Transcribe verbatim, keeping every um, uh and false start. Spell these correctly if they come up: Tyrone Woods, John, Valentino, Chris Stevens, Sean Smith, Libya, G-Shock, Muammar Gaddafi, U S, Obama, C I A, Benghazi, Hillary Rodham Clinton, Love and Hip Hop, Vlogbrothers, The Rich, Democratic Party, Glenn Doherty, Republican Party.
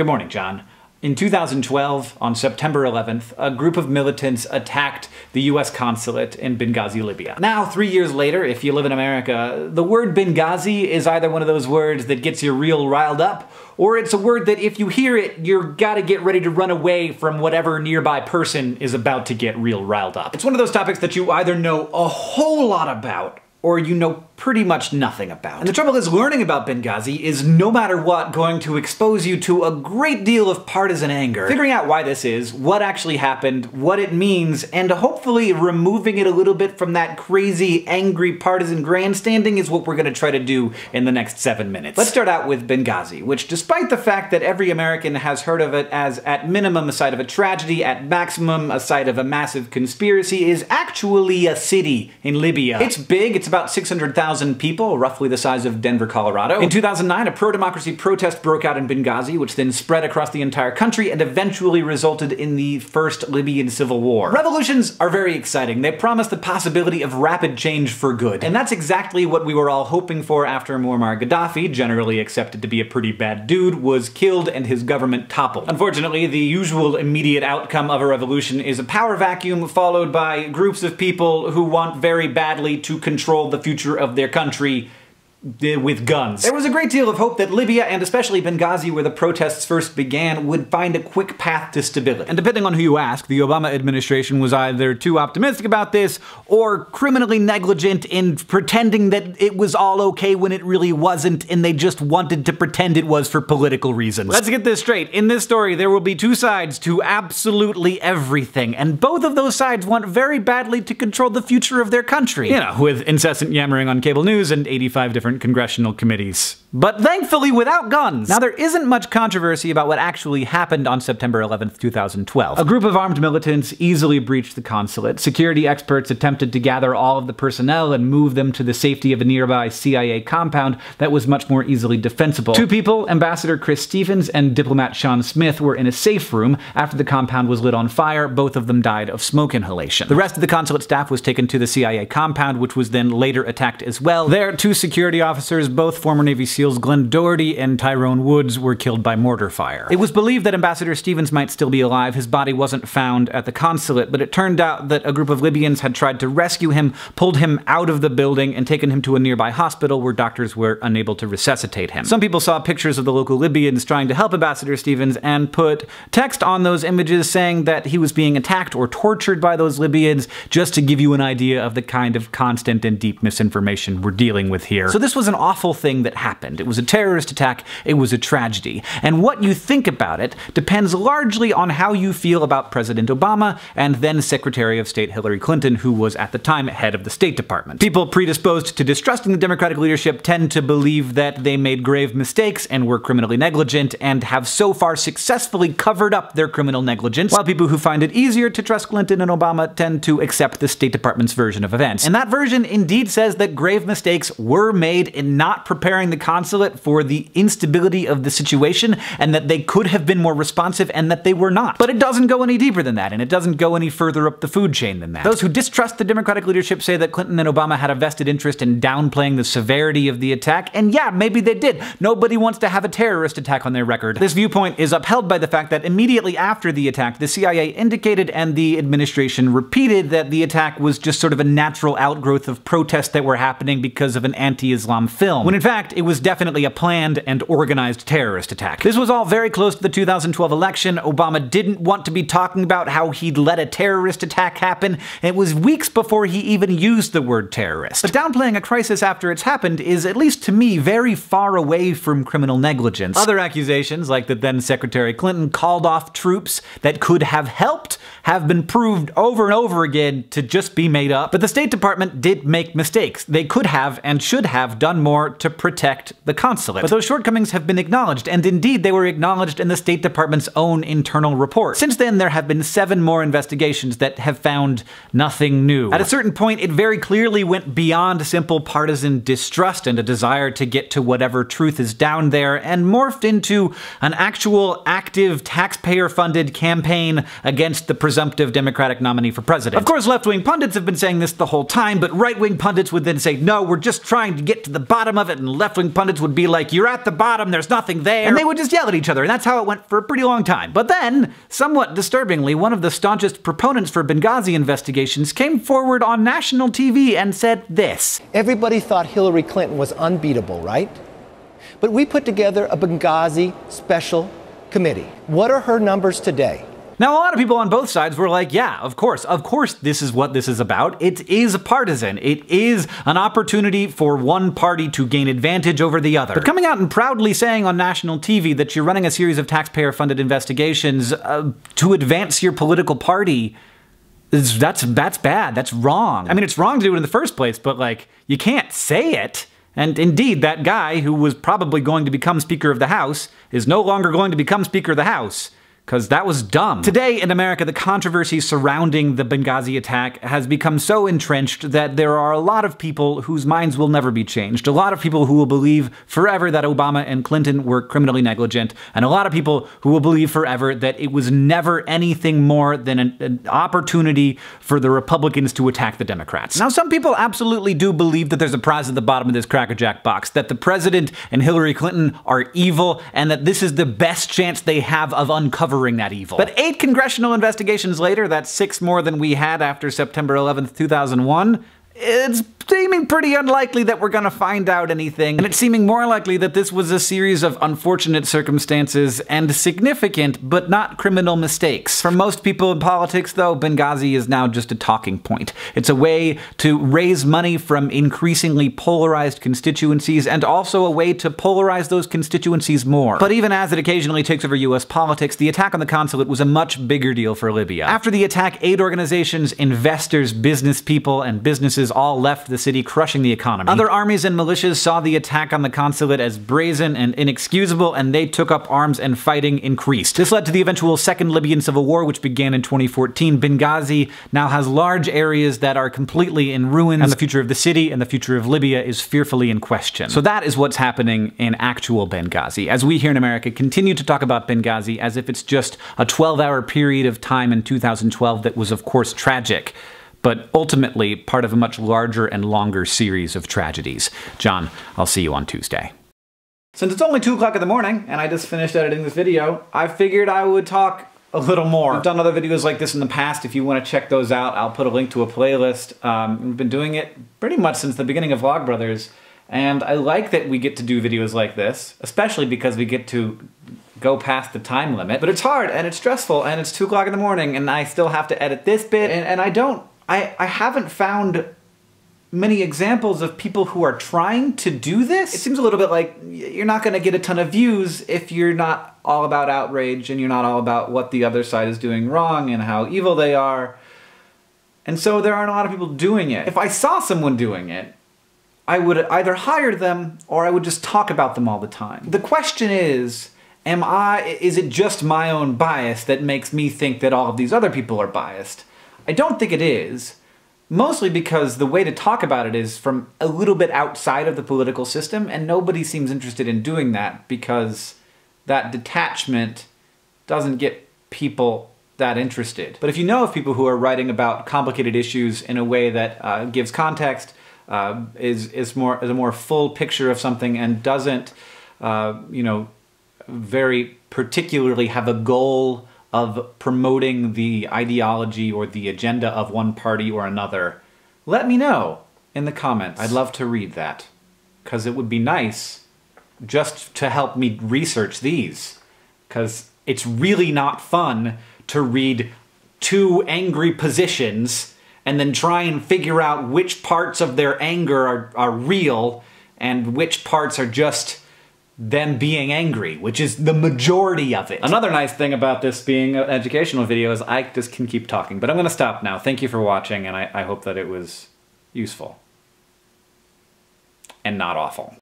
Good morning, John. In two thousand twelve, on September eleventh, a group of militants attacked the U S consulate in Benghazi, Libya. Now, three years later, if you live in America, the word Benghazi is either one of those words that gets you real riled up, or it's a word that if you hear it, you're gotta get ready to run away from whatever nearby person is about to get real riled up. It's one of those topics that you either know a whole lot about, or you know pretty much nothing about. And the trouble is, learning about Benghazi is, no matter what, going to expose you to a great deal of partisan anger. Figuring out why this is, what actually happened, what it means, and hopefully removing it a little bit from that crazy, angry partisan grandstanding is what we're gonna try to do in the next seven minutes. Let's start out with Benghazi, which, despite the fact that every American has heard of it as, at minimum, a site of a tragedy, at maximum, a site of a massive conspiracy, is actually a city in Libya. It's big, it's about six hundred thousand people, roughly the size of Denver, Colorado. In two thousand nine, a pro-democracy protest broke out in Benghazi, which then spread across the entire country and eventually resulted in the first Libyan civil war. Revolutions are very exciting. They promise the possibility of rapid change for good. And that's exactly what we were all hoping for after Muammar Gaddafi, generally accepted to be a pretty bad dude, was killed and his government toppled. Unfortunately, the usual immediate outcome of a revolution is a power vacuum followed by groups of people who want very badly to control the future of their country with guns. There was a great deal of hope that Libya, and especially Benghazi, where the protests first began, would find a quick path to stability. And depending on who you ask, the Obama administration was either too optimistic about this or criminally negligent in pretending that it was all okay when it really wasn't, and they just wanted to pretend it was for political reasons. Let's get this straight. In this story, there will be two sides to absolutely everything, and both of those sides want very badly to control the future of their country. You know, with incessant yammering on cable news and eighty-five different congressional committees. But thankfully without guns! Now, there isn't much controversy about what actually happened on September eleventh, two thousand twelve. A group of armed militants easily breached the consulate. Security experts attempted to gather all of the personnel and move them to the safety of a nearby C I A compound that was much more easily defensible. Two people, Ambassador Chris Stevens and diplomat Sean Smith, were in a safe room after the compound was lit on fire. Both of them died of smoke inhalation. The rest of the consulate staff was taken to the C I A compound, which was then later attacked as well. There, two security officers, both former Navy SEALs Glenn Doherty and Tyrone Woods, were killed by mortar fire. It was believed that Ambassador Stevens might still be alive. His body wasn't found at the consulate, but it turned out that a group of Libyans had tried to rescue him, pulled him out of the building, and taken him to a nearby hospital where doctors were unable to resuscitate him. Some people saw pictures of the local Libyans trying to help Ambassador Stevens and put text on those images saying that he was being attacked or tortured by those Libyans, just to give you an idea of the kind of constant and deep misinformation we're dealing with here. So this This was an awful thing that happened. It was a terrorist attack, it was a tragedy. And what you think about it depends largely on how you feel about President Obama and then Secretary of State Hillary Clinton, who was at the time head of the State Department. People predisposed to distrusting the Democratic leadership tend to believe that they made grave mistakes and were criminally negligent, and have so far successfully covered up their criminal negligence, while people who find it easier to trust Clinton and Obama tend to accept the State Department's version of events. And that version indeed says that grave mistakes were made in not preparing the consulate for the instability of the situation, and that they could have been more responsive, and that they were not. But it doesn't go any deeper than that, and it doesn't go any further up the food chain than that. Those who distrust the Democratic leadership say that Clinton and Obama had a vested interest in downplaying the severity of the attack, and yeah, maybe they did. Nobody wants to have a terrorist attack on their record. This viewpoint is upheld by the fact that immediately after the attack, the C I A indicated and the administration repeated that the attack was just sort of a natural outgrowth of protests that were happening because of an anti-Islam film, when in fact it was definitely a planned and organized terrorist attack. This was all very close to the two thousand twelve election. Obama didn't want to be talking about how he'd let a terrorist attack happen, and it was weeks before he even used the word terrorist. But downplaying a crisis after it's happened is, at least to me, very far away from criminal negligence. Other accusations, like that then Secretary Clinton called off troops that could have helped, have been proved over and over again to just be made up. But the State Department did make mistakes. They could have and should have done more to protect the consulate. But those shortcomings have been acknowledged, and indeed they were acknowledged in the State Department's own internal report. Since then, there have been seven more investigations that have found nothing new. At a certain point, it very clearly went beyond simple partisan distrust and a desire to get to whatever truth is down there, and morphed into an actual, active, taxpayer-funded campaign against the president presumptive Democratic nominee for president. Of course, left-wing pundits have been saying this the whole time, but right-wing pundits would then say, no, we're just trying to get to the bottom of it, and left-wing pundits would be like, you're at the bottom, there's nothing there, and they would just yell at each other, and that's how it went for a pretty long time. But then, somewhat disturbingly, one of the staunchest proponents for Benghazi investigations came forward on national T V and said this. Everybody thought Hillary Clinton was unbeatable, right? But we put together a Benghazi special committee. What are her numbers today? Now, a lot of people on both sides were like, yeah, of course, of course this is what this is about. It is partisan. It is an opportunity for one party to gain advantage over the other. But coming out and proudly saying on national T V that you're running a series of taxpayer-funded investigations uh, to advance your political party, that's, that's bad. That's wrong. I mean, it's wrong to do it in the first place, but, like, you can't say it. And indeed, that guy who was probably going to become Speaker of the House is no longer going to become Speaker of the House, because that was dumb. Today in America, the controversy surrounding the Benghazi attack has become so entrenched that there are a lot of people whose minds will never be changed, a lot of people who will believe forever that Obama and Clinton were criminally negligent, and a lot of people who will believe forever that it was never anything more than an, an opportunity for the Republicans to attack the Democrats. Now, some people absolutely do believe that there's a prize at the bottom of this crackerjack box, that the president and Hillary Clinton are evil, and that this is the best chance they have of uncovering that evil. But eight congressional investigations later, that's six more than we had after September eleventh two thousand one, it's seeming pretty unlikely that we're gonna find out anything, and it's seeming more likely that this was a series of unfortunate circumstances and significant but not criminal mistakes. For most people in politics, though, Benghazi is now just a talking point. It's a way to raise money from increasingly polarized constituencies, and also a way to polarize those constituencies more. But even as it occasionally takes over U S politics, the attack on the consulate was a much bigger deal for Libya. After the attack, aid organizations, investors, business people, and businesses all left the city, crushing the economy. Other armies and militias saw the attack on the consulate as brazen and inexcusable, and they took up arms, and fighting increased. This led to the eventual Second Libyan Civil War, which began in twenty fourteen. Benghazi now has large areas that are completely in ruins, and the future of the city and the future of Libya is fearfully in question. So that is what's happening in actual Benghazi, as we here in America continue to talk about Benghazi as if it's just a twelve hour period of time in two thousand twelve that was, of course, tragic, but ultimately part of a much larger and longer series of tragedies. John, I'll see you on Tuesday. Since it's only two o'clock in the morning, and I just finished editing this video, I figured I would talk a little more. I've done other videos like this in the past. If you want to check those out, I'll put a link to a playlist. Um, we've been doing it pretty much since the beginning of Vlogbrothers, and I like that we get to do videos like this, especially because we get to go past the time limit. But it's hard, and it's stressful, and it's two o'clock in the morning, and I still have to edit this bit, and, and I don't I, I haven't found many examples of people who are trying to do this. It seems a little bit like you're not gonna get a ton of views if you're not all about outrage and you're not all about what the other side is doing wrong and how evil they are. And so there aren't a lot of people doing it. If I saw someone doing it, I would either hire them or I would just talk about them all the time. The question is, am I, is it just my own bias that makes me think that all of these other people are biased? I don't think it is, mostly because the way to talk about it is from a little bit outside of the political system, and nobody seems interested in doing that because that detachment doesn't get people that interested. But if you know of people who are writing about complicated issues in a way that uh, gives context, uh, is, is, more, is a more full picture of something, and doesn't, uh, you know, very particularly have a goal of promoting the ideology or the agenda of one party or another, let me know in the comments. I'd love to read that, because it would be nice just to help me research these, because it's really not fun to read two angry positions and then try and figure out which parts of their anger are, are real and which parts are just them being angry, which is the majority of it. Another nice thing about this being an educational video is I just can keep talking, but I'm gonna stop now. Thank you for watching, and I, I hope that it was useful. And not awful.